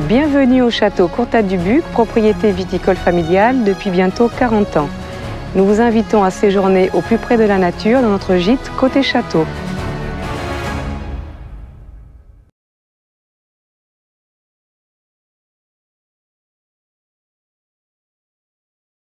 Bienvenue au château Courtade-Dubuc, propriété viticole familiale depuis bientôt 40 ans. Nous vous invitons à séjourner au plus près de la nature dans notre gîte Côté Château.